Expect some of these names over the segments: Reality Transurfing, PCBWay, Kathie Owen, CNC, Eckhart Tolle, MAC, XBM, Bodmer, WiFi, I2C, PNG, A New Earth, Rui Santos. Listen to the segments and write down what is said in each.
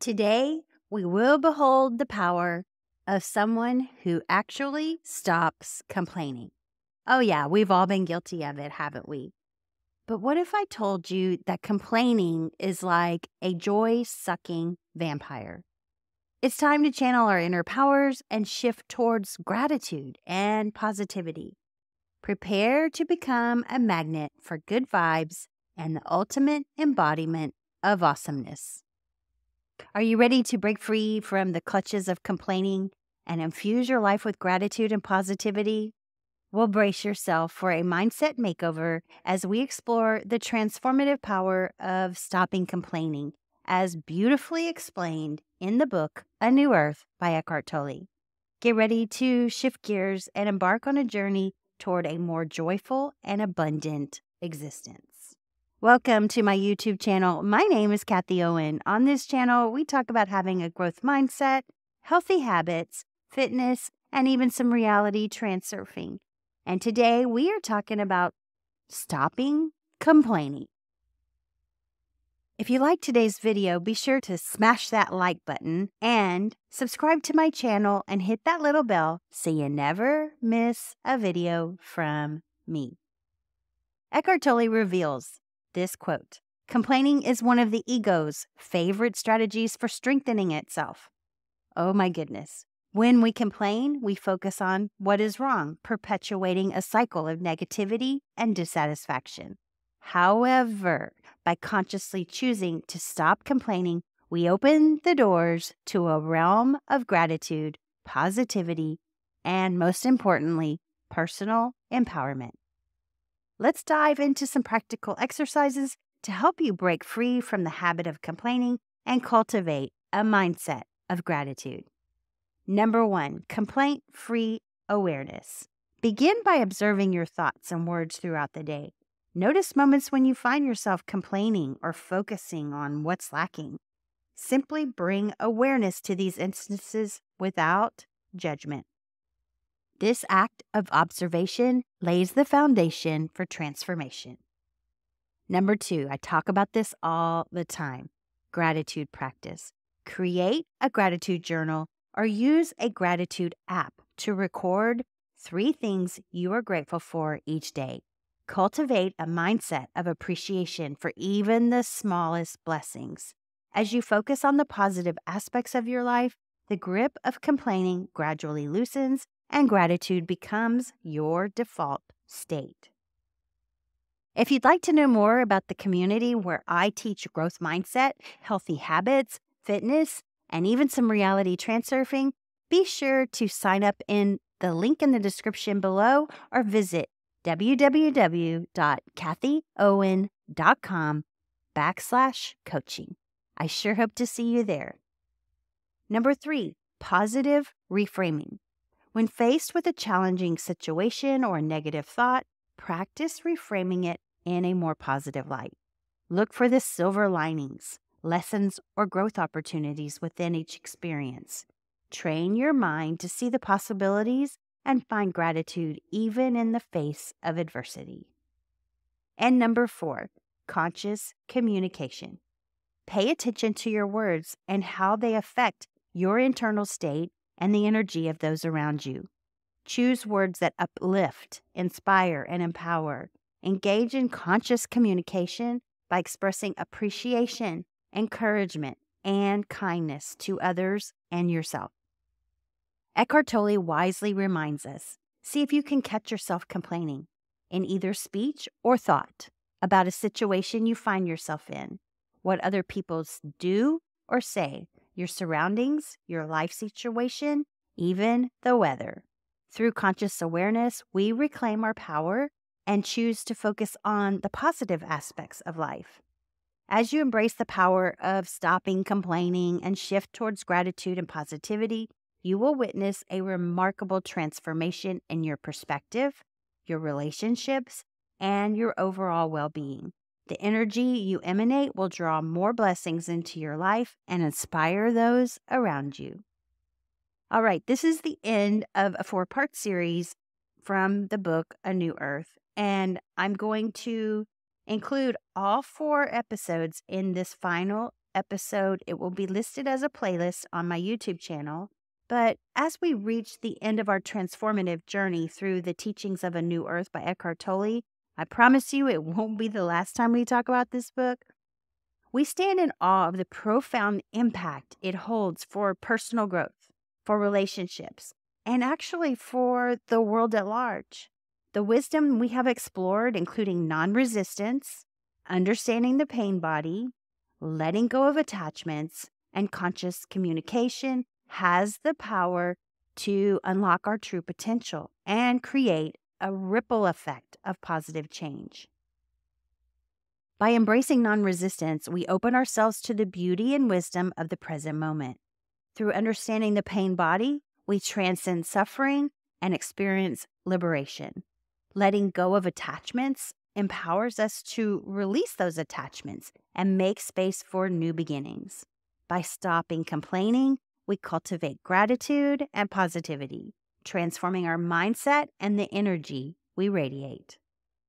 Today, we will behold the power of someone who actually stops complaining. Oh yeah, we've all been guilty of it, haven't we? But what if I told you that complaining is like a joy-sucking vampire? It's time to channel our inner powers and shift towards gratitude and positivity. Prepare to become a magnet for good vibes and the ultimate embodiment of awesomeness. Are you ready to break free from the clutches of complaining and infuse your life with gratitude and positivity? Well, brace yourself for a mindset makeover as we explore the transformative power of stopping complaining, as beautifully explained in the book, A New Earth by Eckhart Tolle. Get ready to shift gears and embark on a journey toward a more joyful and abundant existence. Welcome to my YouTube channel. My name is Kathie Owen. On this channel, we talk about having a growth mindset, healthy habits, fitness, and even some reality transurfing. And today we are talking about stopping complaining. If you like today's video, be sure to smash that like button and subscribe to my channel and hit that little bell so you never miss a video from me. Eckhart Tolle reveals this quote: "Complaining is one of the ego's favorite strategies for strengthening itself." Oh my goodness. When we complain, we focus on what is wrong, perpetuating a cycle of negativity and dissatisfaction. However, by consciously choosing to stop complaining, we open the doors to a realm of gratitude, positivity, and most importantly, personal empowerment. Let's dive into some practical exercises to help you break free from the habit of complaining and cultivate a mindset of gratitude. Number one, complaint-free awareness. Begin by observing your thoughts and words throughout the day. Notice moments when you find yourself complaining or focusing on what's lacking. Simply bring awareness to these instances without judgment. This act of observation lays the foundation for transformation. Number two, I talk about this all the time, gratitude practice. Create a gratitude journal or use a gratitude app to record 3 things you are grateful for each day. Cultivate a mindset of appreciation for even the smallest blessings. As you focus on the positive aspects of your life, the grip of complaining gradually loosens and gratitude becomes your default state. If you'd like to know more about the community where I teach growth mindset, healthy habits, fitness, and even some reality transurfing, be sure to sign up in the link in the description below or visit www.kathieowen.com/coaching. I sure hope to see you there. Number 3, positive reframing. When faced with a challenging situation or a negative thought, practice reframing it in a more positive light. Look for the silver linings, lessons, or growth opportunities within each experience. Train your mind to see the possibilities and find gratitude even in the face of adversity. And number 4, conscious communication. Pay attention to your words and how they affect your internal state and the energy of those around you. Choose words that uplift, inspire, and empower. Engage in conscious communication by expressing appreciation, encouragement, and kindness to others and yourself. Eckhart Tolle wisely reminds us, see if you can catch yourself complaining in either speech or thought about a situation you find yourself in, what other people do or say, your surroundings, your life situation, even the weather. Through conscious awareness, we reclaim our power and choose to focus on the positive aspects of life. As you embrace the power of stopping complaining and shift towards gratitude and positivity, you will witness a remarkable transformation in your perspective, your relationships, and your overall well-being. The energy you emanate will draw more blessings into your life and inspire those around you. All right, this is the end of a 4-part series from the book, A New Earth, and I'm going to include all 4 episodes in this final episode. It will be listed as a playlist on my YouTube channel. But as we reach the end of our transformative journey through the teachings of A New Earth by Eckhart Tolle, I promise you it won't be the last time we talk about this book. We stand in awe of the profound impact it holds for personal growth, for relationships, and actually for the world at large. The wisdom we have explored, including non-resistance, understanding the pain body, letting go of attachments, and conscious communication, has the power to unlock our true potential and create a ripple effect of positive change. By embracing non-resistance, we open ourselves to the beauty and wisdom of the present moment. Through understanding the pain body, we transcend suffering and experience liberation. Letting go of attachments empowers us to release those attachments and make space for new beginnings. By stopping complaining, we cultivate gratitude and positivity, transforming our mindset and the energy we radiate.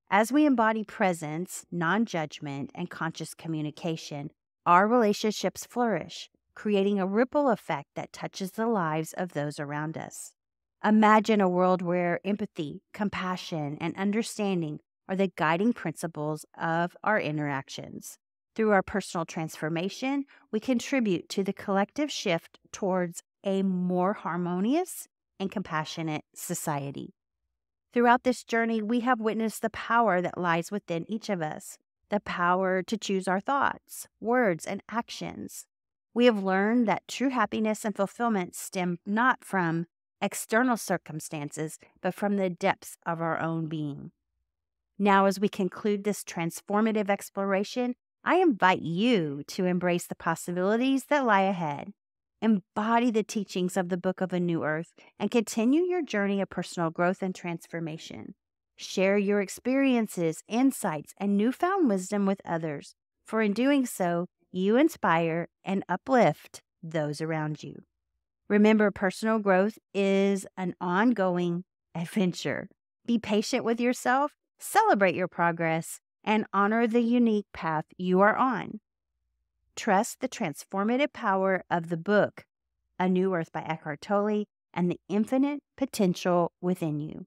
As we embody presence, non-judgment, and conscious communication, our relationships flourish, creating a ripple effect that touches the lives of those around us. Imagine a world where empathy, compassion, and understanding are the guiding principles of our interactions. Through our personal transformation, we contribute to the collective shift towards a more harmonious and compassionate society. Throughout this journey, we have witnessed the power that lies within each of us, the power to choose our thoughts, words, and actions. We have learned that true happiness and fulfillment stem not from external circumstances, but from the depths of our own being. Now, as we conclude this transformative exploration, I invite you to embrace the possibilities that lie ahead, embody the teachings of the Book of A New Earth, and continue your journey of personal growth and transformation. Share your experiences, insights, and newfound wisdom with others, for in doing so, you inspire and uplift those around you. Remember, personal growth is an ongoing adventure. Be patient with yourself, celebrate your progress, and honor the unique path you are on. Trust the transformative power of the book, A New Earth by Eckhart Tolle, and the infinite potential within you.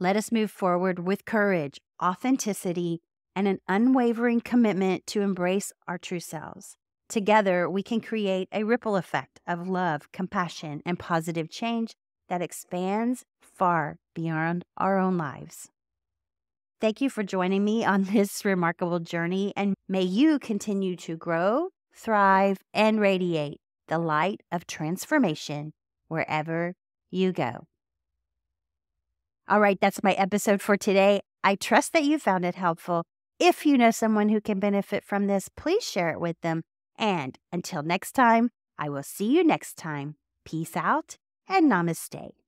Let us move forward with courage, authenticity, and an unwavering commitment to embrace our true selves. Together, we can create a ripple effect of love, compassion, and positive change that expands far beyond our own lives. Thank you for joining me on this remarkable journey, and may you continue to grow, thrive, and radiate the light of transformation wherever you go. All right, that's my episode for today. I trust that you found it helpful. If you know someone who can benefit from this, please share it with them. And until next time, I will see you next time. Peace out and namaste.